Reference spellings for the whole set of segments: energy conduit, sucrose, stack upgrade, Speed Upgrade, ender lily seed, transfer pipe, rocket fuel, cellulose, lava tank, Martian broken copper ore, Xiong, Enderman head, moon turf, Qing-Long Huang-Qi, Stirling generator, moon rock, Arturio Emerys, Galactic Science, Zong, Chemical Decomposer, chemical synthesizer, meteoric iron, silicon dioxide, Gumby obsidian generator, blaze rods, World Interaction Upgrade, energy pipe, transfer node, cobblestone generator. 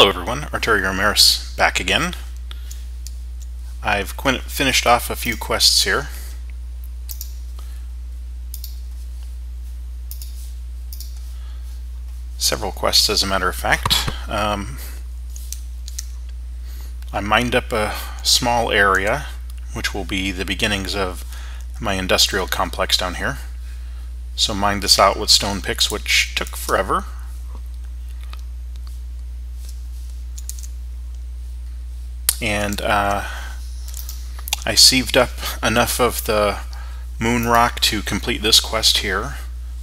Hello everyone, Arturio Emerys back again. I've finished off a few quests here. Several quests as a matter of fact. I mined up a small area which will be the beginnings of my industrial complex down here. So mined this out with stone picks, which took forever. And I sieved up enough of the moon rock to complete this quest here.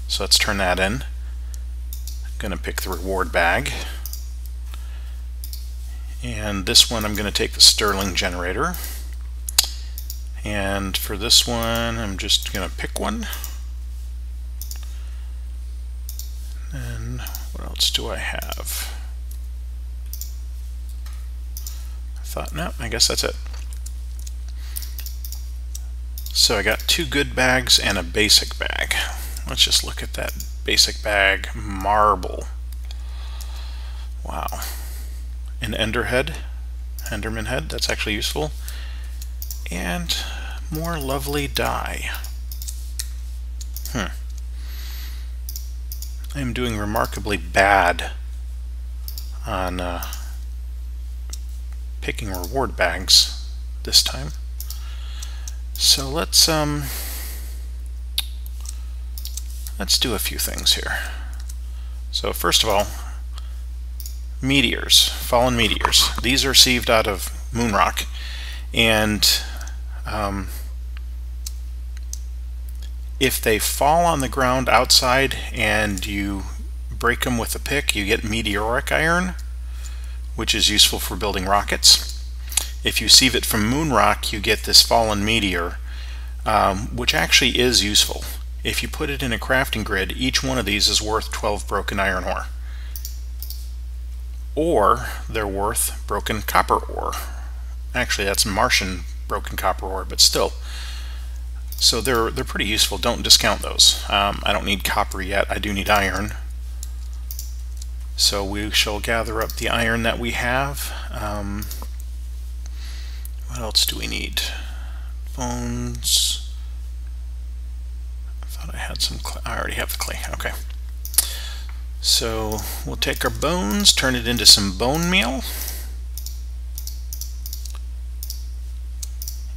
So let's turn that in. I'm gonna pick the reward bag. And this one I'm gonna take the Stirling generator. And for this one, I'm just gonna pick one. And what else do I have? No, I guess that's it. So I got two good bags and a basic bag. Let's just look at that basic bag. Marble. Wow. An Enderman head, that's actually useful. And more lovely dye. I'm doing remarkably bad on picking reward bags this time. So let's do a few things here. So first of all, meteors, fallen meteors. These are sieved out of moon rock, and if they fall on the ground outside and you break them with a pick, you get meteoric iron, which is useful for building rockets. If you sieve it from moon rock, you get this fallen meteor, which actually is useful. If you put it in a crafting grid, each one of these is worth 12 broken iron ore. Or they're worth broken copper ore. Actually, that's Martian broken copper ore, but still. So they're pretty useful. Don't discount those. I don't need copper yet. I do need iron. So we shall gather up the iron that we have. What else do we need? Bones. I thought I had some clay. I already have the clay. Okay. So we'll take our bones, turn it into some bone meal.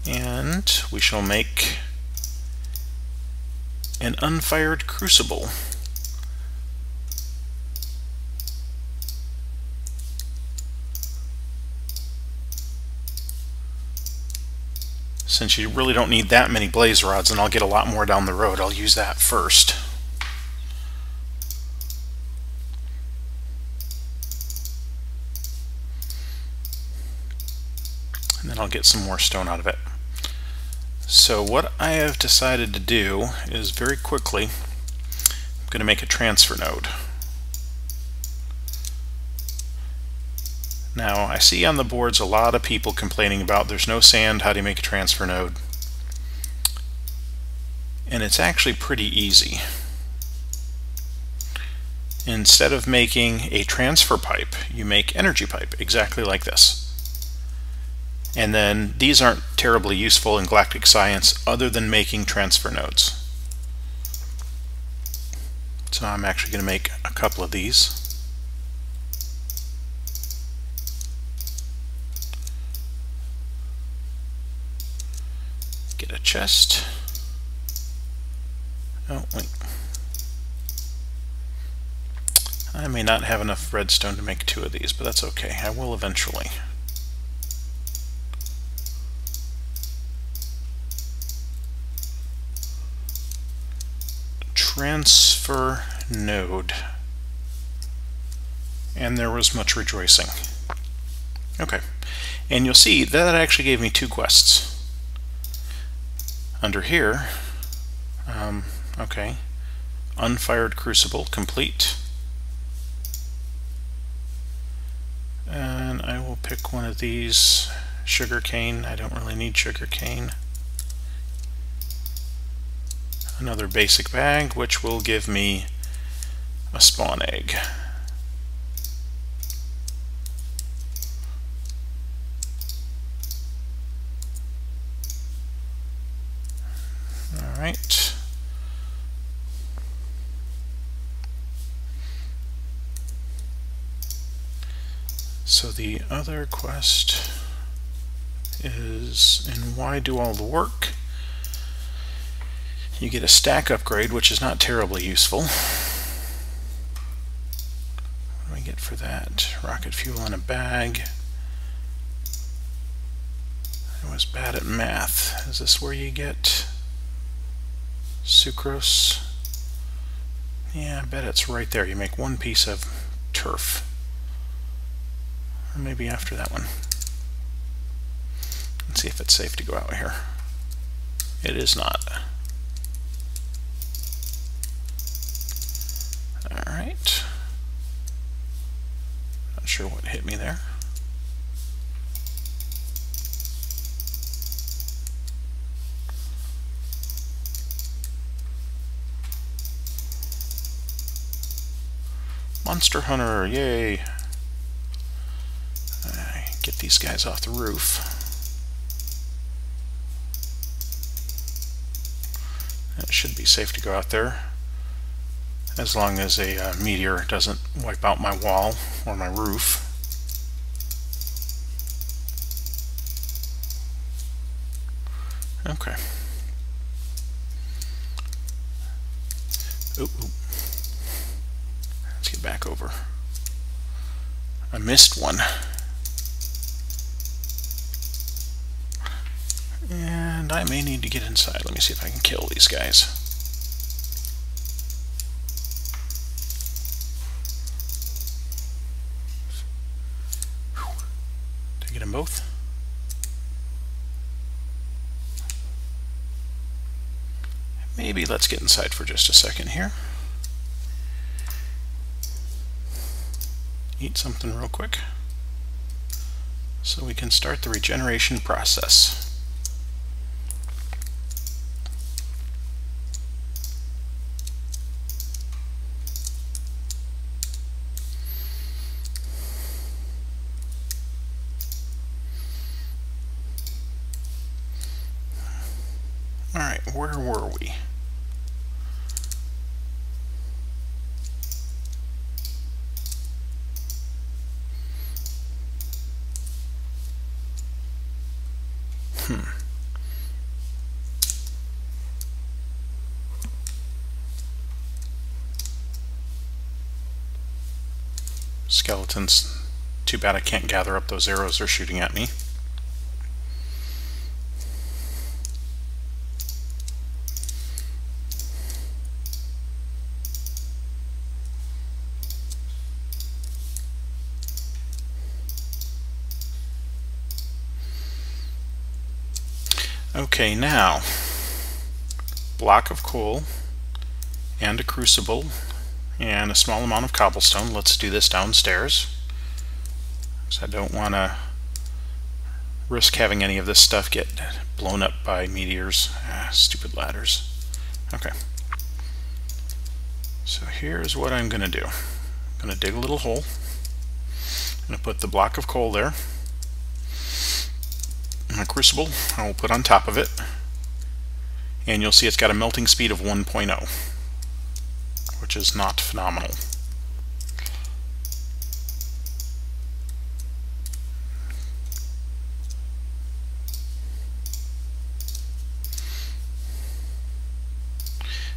And we shall make an unfired crucible. Since you really don't need that many blaze rods, and I'll get a lot more down the road, I'll use that first. And then I'll get some more stone out of it. So what I have decided to do is very quickly, I'm going to make a transfer node. Now, I see on the boards a lot of people complaining about there's no sand, how do you make a transfer node? And it's actually pretty easy. Instead of making a transfer pipe, you make energy pipe, exactly like this. And then these aren't terribly useful in Galactic Science other than making transfer nodes. So I'm actually going to make a couple of these. Get a chest. Oh, wait. I may not have enough redstone to make two of these, but that's okay. I will eventually. Transfer node. And there was much rejoicing. Okay. And you'll see that actually gave me two quests. Under here, okay, unfired crucible complete, and I will pick one of these. Sugarcane, I don't really need sugarcane. Another basic bag, which will give me a spawn egg. So the other quest is, and why do all the work? You get a stack upgrade, which is not terribly useful. What do I get for that? Rocket fuel in a bag. I was bad at math. Is this where you get sucrose? Yeah, I bet it's right there. You make one piece of turf. Or maybe after that one. Let's see if it's safe to go out here. It is not. Alright. Not sure what hit me there. Monster Hunter, yay! Get these guys off the roof. It should be safe to go out there, as long as a meteor doesn't wipe out my wall or my roof. Okay. Ooh, ooh. Let's get back over. I missed one. And I may need to get inside. Let me see if I can kill these guys. Did I get them both? Maybe let's get inside for just a second here. Eat something real quick so we can start the regeneration process. Skeletons. Too bad I can't gather up those arrows they're shooting at me. Okay, now, block of coal and a crucible and a small amount of cobblestone. Let's do this downstairs, because I don't want to risk having any of this stuff get blown up by meteors. Stupid ladders. Okay. So here's what I'm going to do. I'm going to dig a little hole. I'm going to put the block of coal there. My crucible I will put on top of it. And you'll see it's got a melting speed of 1.0. which is not phenomenal.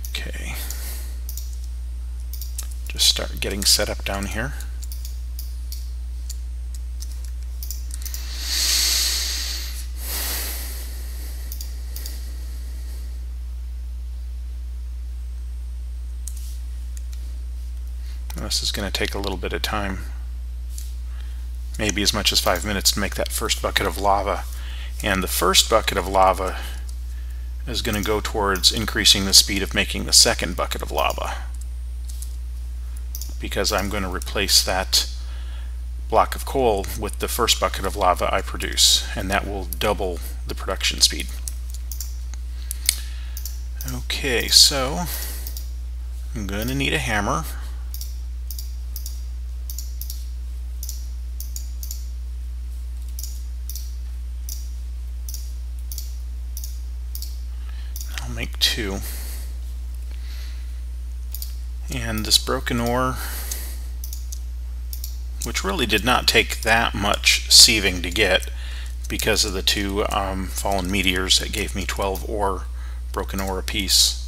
Okay. Just start getting set up down here. This is going to take a little bit of time, maybe as much as 5 minutes, to make that first bucket of lava. And the first bucket of lava is going to go towards increasing the speed of making the second bucket of lava, because I'm going to replace that block of coal with the first bucket of lava I produce, and that will double the production speed. Okay, so I'm going to need a hammer. Make two. And this broken ore, which really did not take that much sieving to get because of the two fallen meteors that gave me 12 ore, broken ore apiece.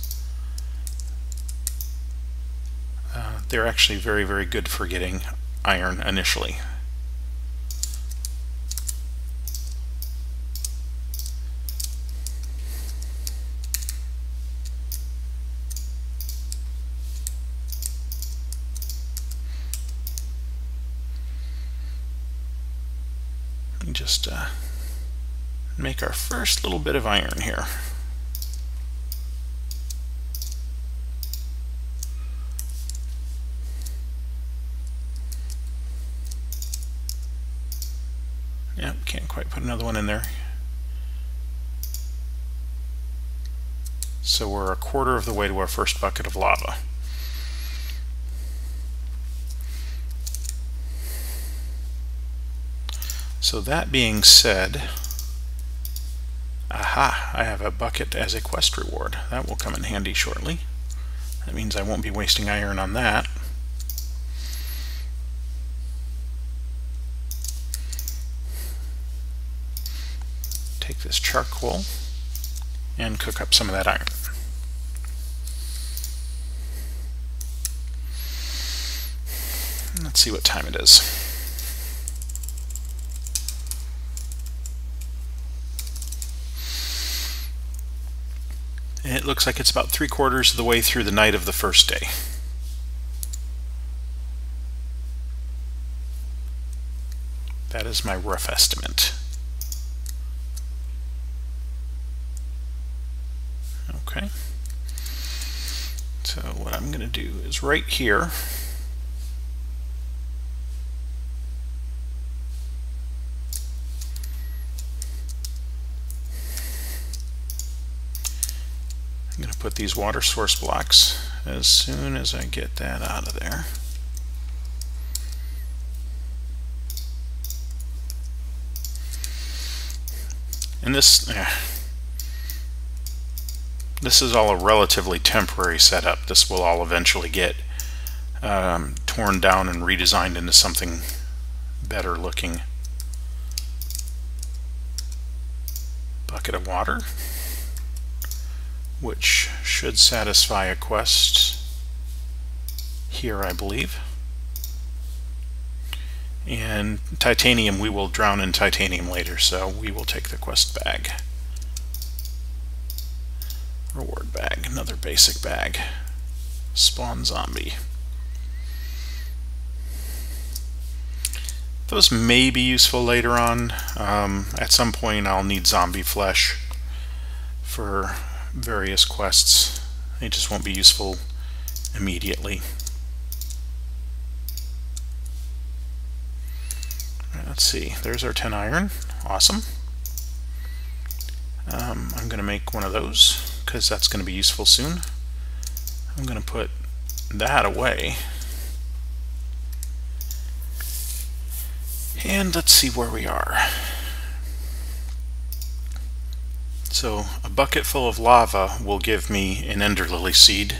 They're actually very, very good for getting iron initially. Let me just make our first little bit of iron here. Yep, can't quite put another one in there. So we're a quarter of the way to our first bucket of lava. So that being said, aha, I have a bucket as a quest reward. That will come in handy shortly. That means I won't be wasting iron on that. Take this charcoal and cook up some of that iron. Let's see what time it is. It looks like it's about 3/4 of the way through the night of the first day. That is my rough estimate. Okay, so what I'm going to do is right here, I'm going to put these water source blocks as soon as I get that out of there. And this... this is all a relatively temporary setup. This will all eventually get torn down and redesigned into something better looking. Bucket of water, which should satisfy a quest here, I believe. And titanium, we will drown in titanium later, so we will take the quest bag. Reward bag, another basic bag. Spawn zombie. Those may be useful later on. At some point I'll need zombie flesh for various quests. They just won't be useful immediately. Let's see, there's our 10 iron. Awesome. I'm going to make one of those, because that's going to be useful soon. I'm going to put that away. And let's see where we are. So a bucket full of lava will give me an ender lily seed,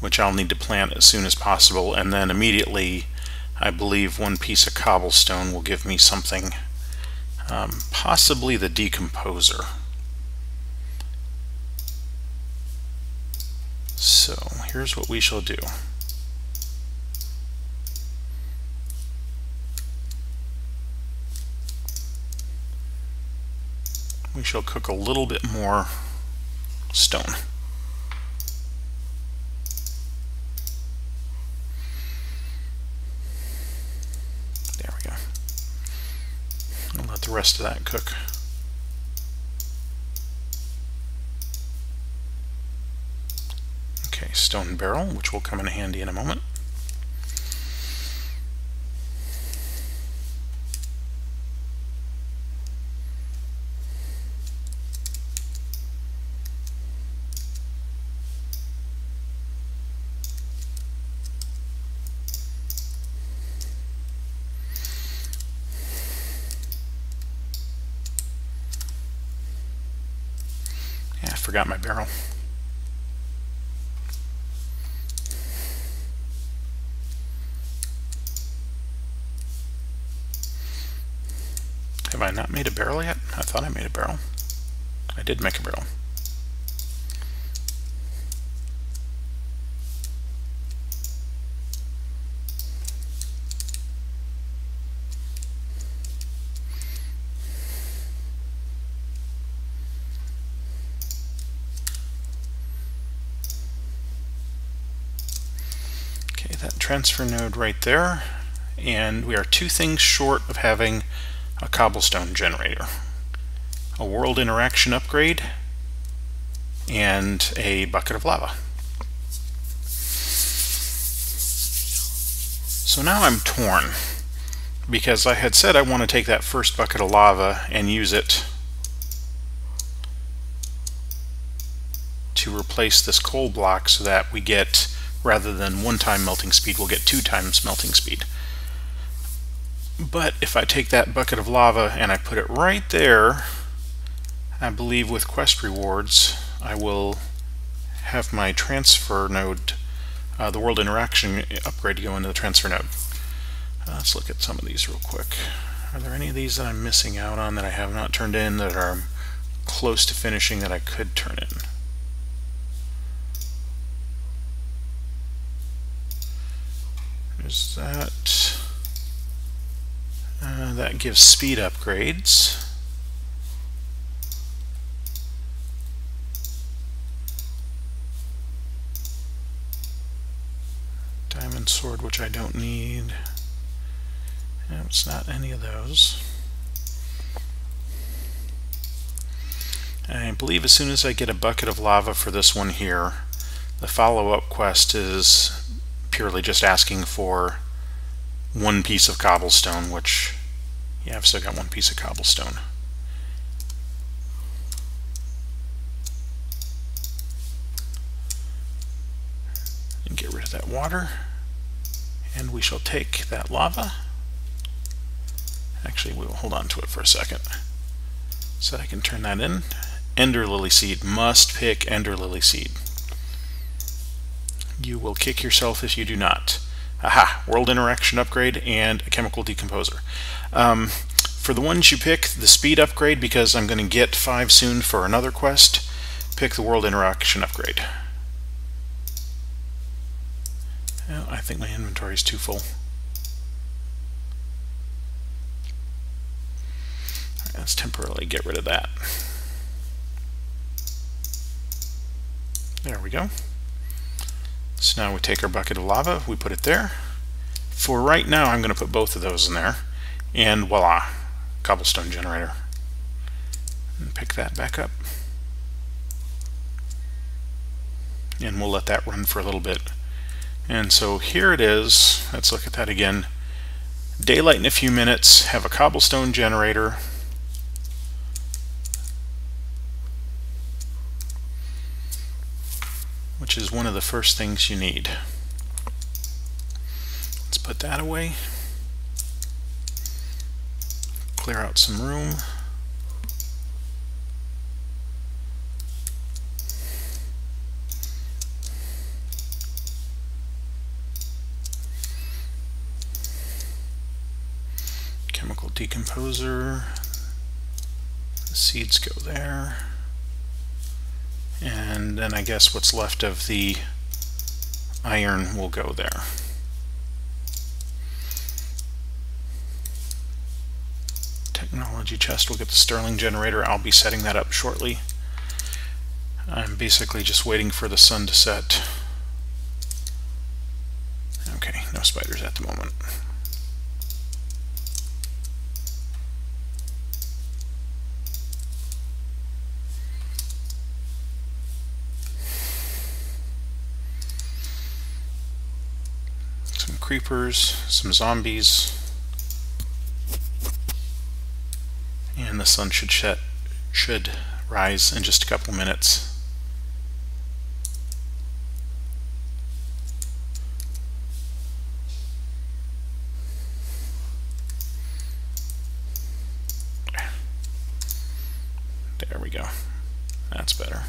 which I'll need to plant as soon as possible, and then immediately I believe one piece of cobblestone will give me something, possibly the decomposer. So here's what we shall do. We shall cook a little bit more stone. There we go. I'll let the rest of that cook. Okay, stone barrel, which will come in handy in a moment. Yeah, I forgot my barrel. Have I not made a barrel yet? I thought I made a barrel. I did make a barrel. Okay, that transfer node right there. And we are two things short of having a cobblestone generator, a world interaction upgrade, and a bucket of lava. So now I'm torn, because I had said I want to take that first bucket of lava and use it to replace this coal block so that we get, rather than one time melting speed, we'll get two times melting speed. But if I take that bucket of lava and I put it right there, I believe with quest rewards, I will have my transfer node, the world interaction upgrade, go into the transfer node. Let's look at some of these real quick. Are there any of these that I'm missing out on that I have not turned in that are close to finishing that I could turn in? There's that. That gives speed upgrades. Diamond sword, which I don't need. No, it's not any of those. I believe as soon as I get a bucket of lava for this one here, the follow-up quest is purely just asking for one piece of cobblestone, which, yeah, I've still got one piece of cobblestone. And get rid of that water, and we shall take that lava. Actually, we will hold on to it for a second so that I can turn that in. Ender lily seed, must pick ender lily seed. You will kick yourself if you do not. Aha! World Interaction Upgrade and a Chemical Decomposer. For the ones you pick, the Speed Upgrade, because I'm going to get 5 soon for another quest, pick the World Interaction Upgrade. Well, I think my inventory is too full. Right, let's temporarily get rid of that. There we go. So now we take our bucket of lava, we put it there. For right now, I'm going to put both of those in there. And voila, cobblestone generator. And pick that back up. And we'll let that run for a little bit. And so here it is. Let's look at that again. Daylight in a few minutes, have a cobblestone generator. Which is one of the first things you need. Let's put that away. Clear out some room. Chemical decomposer. The seeds go there. And then I guess what's left of the iron will go there. Technology chest, we'll get the Stirling generator. I'll be setting that up shortly. I'm basically just waiting for the sun to set. Okay, no spiders at the moment. Creepers, some zombies, and the sun should rise in just a couple minutes. There we go. That's better.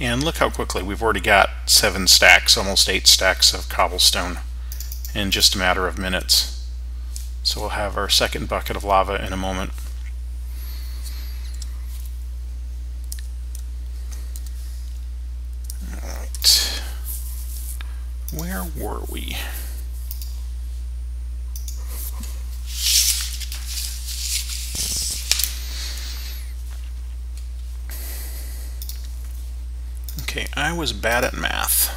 And look how quickly we've already got 7 stacks, almost 8 stacks of cobblestone in just a matter of minutes. So we'll have our second bucket of lava in a moment. Alright. Where were we? Okay, I was bad at math.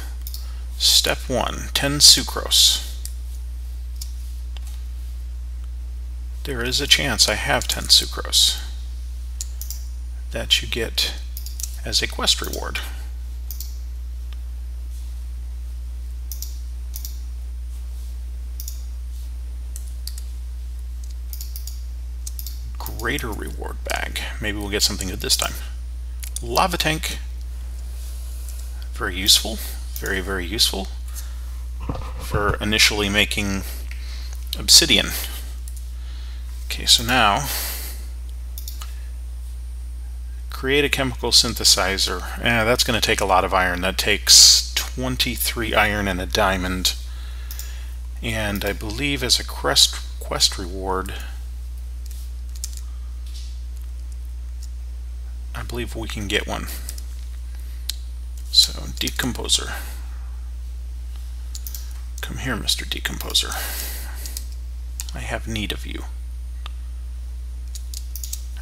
Step 1, 10 sucrose. There is a chance I have 10 sucrose that you get as a quest reward. Greater reward bag. Maybe we'll get something good this time. Lava tank. Very useful, very, very useful for initially making obsidian. Okay, so now create a chemical synthesizer. That's going to take a lot of iron. That takes 23 iron and a diamond. And I believe as a quest reward, I believe we can get one. So, Decomposer. Come here, Mr. Decomposer. I have need of you.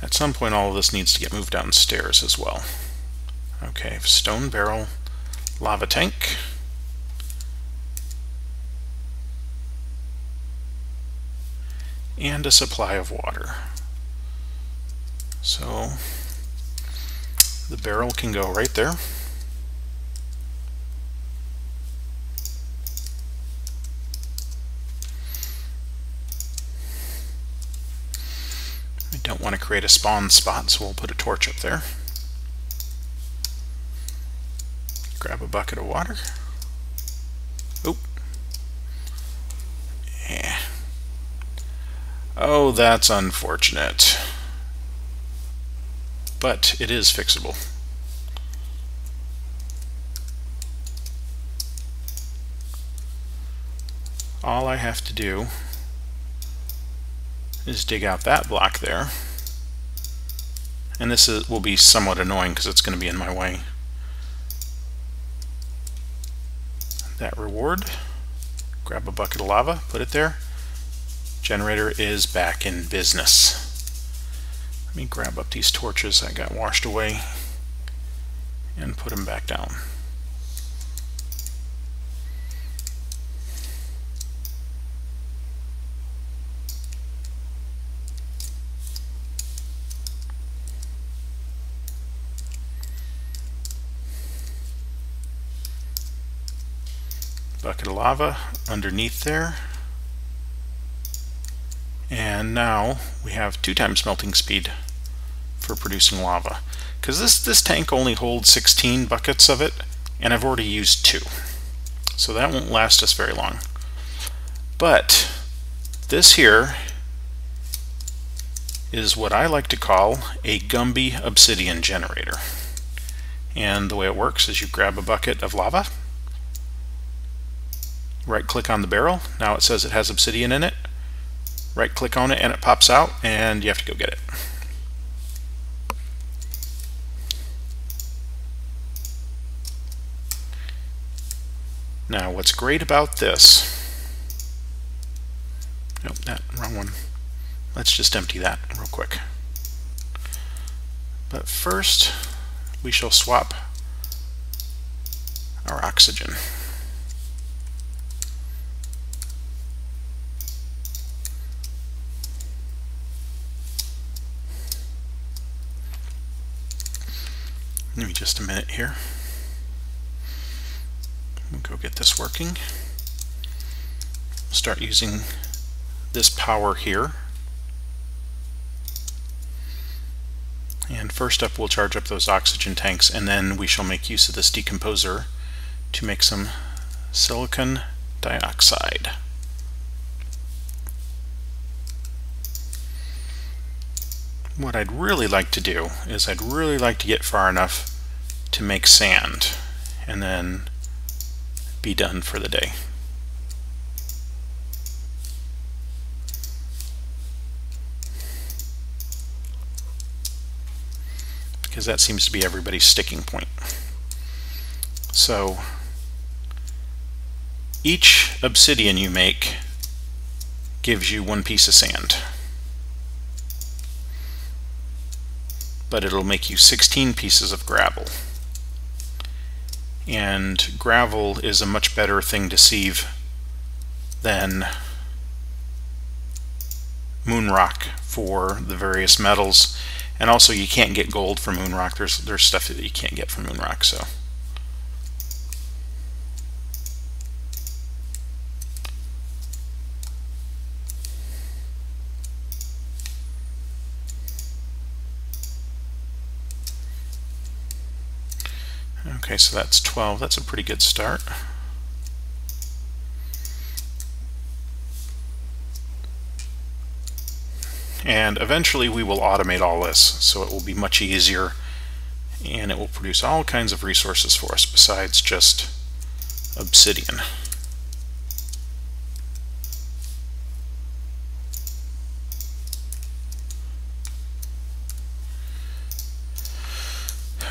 At some point, all of this needs to get moved downstairs as well. Okay, stone barrel, lava tank. And a supply of water. So, the barrel can go right there. Don't want to create a spawn spot, so we'll put a torch up there. Grab a bucket of water. Oop. Yeah. Oh, that's unfortunate. But it is fixable. All I have to do is dig out that block there, and this will be somewhat annoying because it's going to be in my way. That reward, grab a bucket of lava, put it there. Generator is back in business. Let me grab up these torches that got washed away and put them back down. Bucket of lava underneath there, and now we have 2 times melting speed for producing lava, because this tank only holds 16 buckets of it, and I've already used 2, so that won't last us very long. But this here is what I like to call a Gumby obsidian generator, and the way it works is you grab a bucket of lava, right click on the barrel, now it says it has obsidian in it, right click on it and it pops out, and you have to go get it. Now what's great about this, nope, that wrong one, let's just empty that real quick. But first we shall swap our oxygen. Give me just a minute here. We'll go get this working. Start using this power here. And first up, we'll charge up those oxygen tanks, and then we shall make use of this decomposer to make some silicon dioxide. What I'd really like to do is I'd really like to get far enough to make sand, and then be done for the day. Because that seems to be everybody's sticking point. So each obsidian you make gives you one piece of sand, but it'll make you 16 pieces of gravel. And gravel is a much better thing to sieve than moon rock for the various metals. And also you can't get gold from moon rock. There's stuff that you can't get from moon rock, so. Okay, so that's 12. That's a pretty good start. And eventually we will automate all this, so it will be much easier, and it will produce all kinds of resources for us besides just obsidian.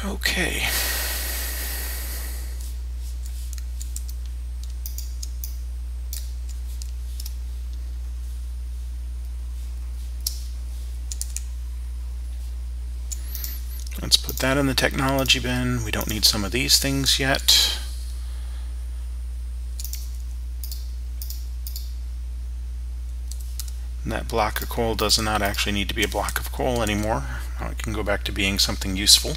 Okay. Let's put that in the technology bin. We don't need some of these things yet. And that block of coal does not actually need to be a block of coal anymore. Now it can go back to being something useful.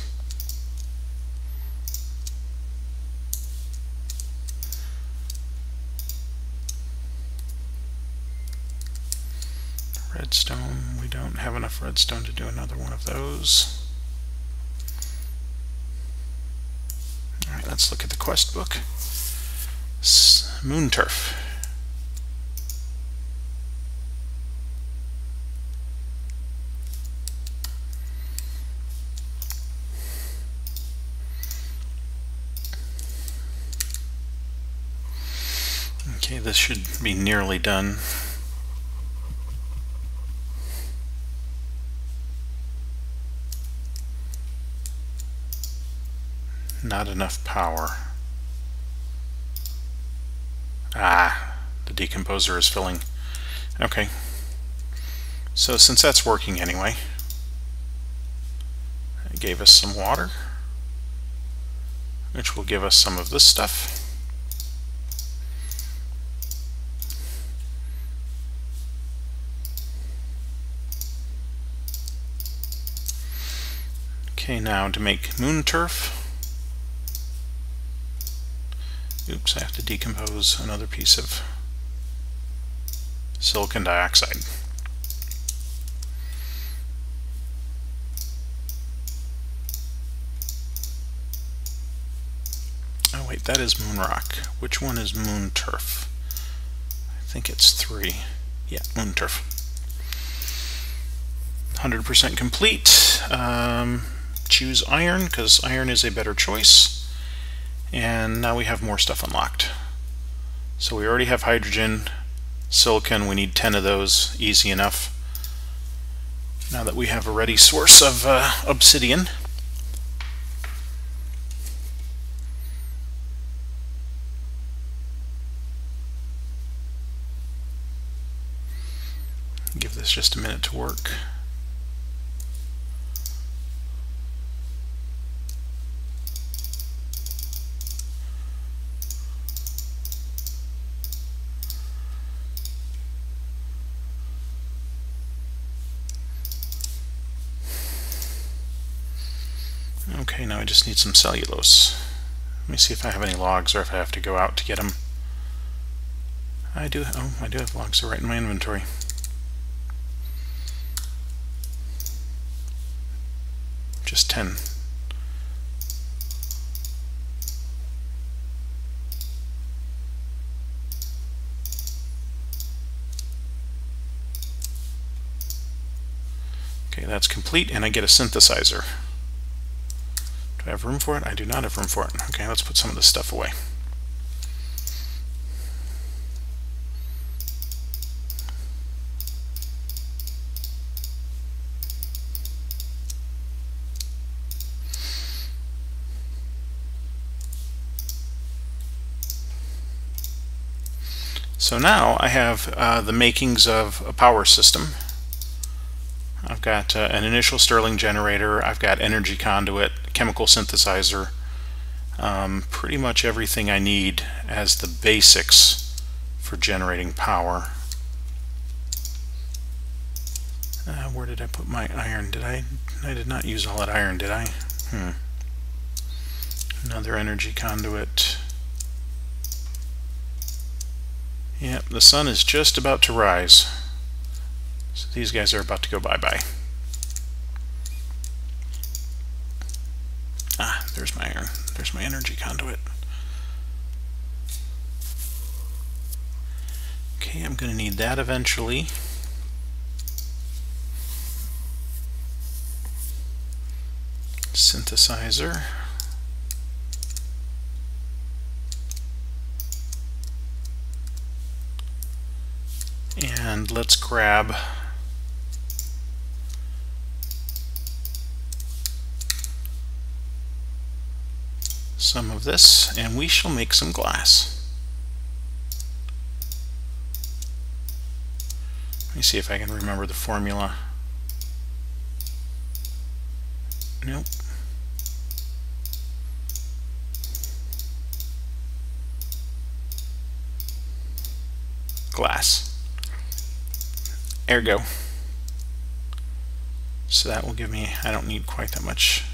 Redstone. We don't have enough redstone to do another one of those. Alright, let's look at the quest book. Moon turf. Okay, this should be nearly done. Not enough power. Ah, the decomposer is filling. Okay. So since that's working anyway, it gave us some water, which will give us some of this stuff. Okay, now to make moon turf. Oops, I have to decompose another piece of silicon dioxide. Oh wait, that is moon rock. Which one is moon turf? I think it's 3. Yeah, moon turf. 100% complete. Choose iron, because iron is a better choice. And now we have more stuff unlocked. So we already have hydrogen, silicon, we need 10 of those, easy enough. Now that we have a ready source of obsidian. Give this just a minute to work. Okay, now I just need some cellulose. Let me see if I have any logs or if I have to go out to get them. I do. Oh, I do have logs. They're right in my inventory. Just 10. Okay, that's complete, and I get a synthesizer. Do I have room for it? I do not have room for it. Okay, let's put some of this stuff away. So now I have the makings of a power system. I've got an initial Stirling generator, I've got energy conduit, chemical synthesizer, pretty much everything I need as the basics for generating power. Where did I put my iron? I did not use all that iron, did I? Another energy conduit. Yep, the sun is just about to rise. So these guys are about to go bye-bye. Ah, there's my iron. There's my energy conduit. Okay, I'm going to need that eventually. Synthesizer. And let's grab some of this, and we shall make some glass. Let me see if I can remember the formula. Nope. Glass. Ergo. So that will give me, I don't need quite that much.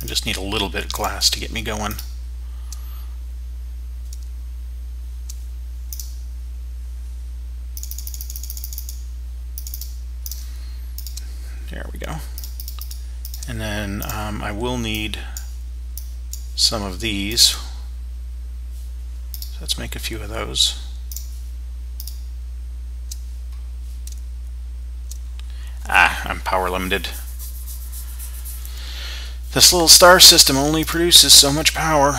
I just need a little bit of glass to get me going. There we go. And then I will need some of these. So let's make a few of those. I'm power limited. This little star system only produces so much power,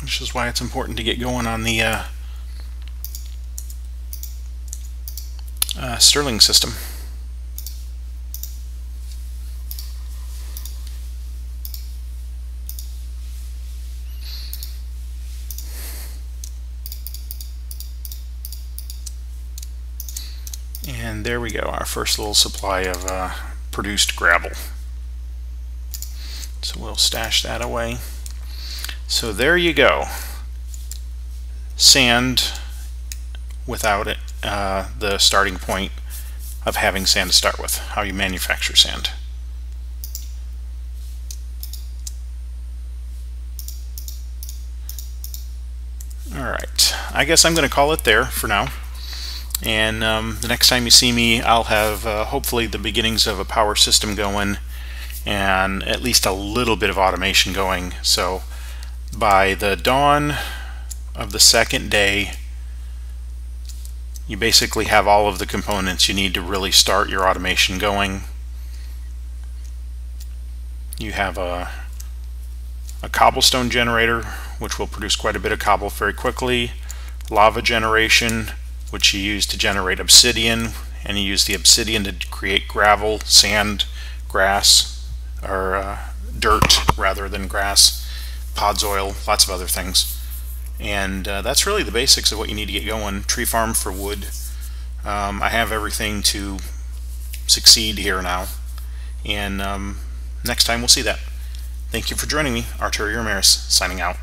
which is why it's important to get going on the Stirling system. And there we go, our first little supply of produced gravel. So we'll stash that away. So there you go. Sand without it, the starting point of having sand to start with, how you manufacture sand. Alright, I guess I'm going to call it there for now. And the next time you see me, I'll have hopefully the beginnings of a power system going and at least a little bit of automation going. So by the dawn of the second day, you basically have all of the components you need to really start your automation going. You have a cobblestone generator, which will produce quite a bit of cobble very quickly, lava generation, which you use to generate obsidian, and you use the obsidian to create gravel, sand, grass, or dirt rather than grass, podsoil, lots of other things. And that's really the basics of what you need to get going. Tree farm for wood. I have everything to succeed here now. And next time we'll see that. Thank you for joining me. Arturio Emerys, signing out.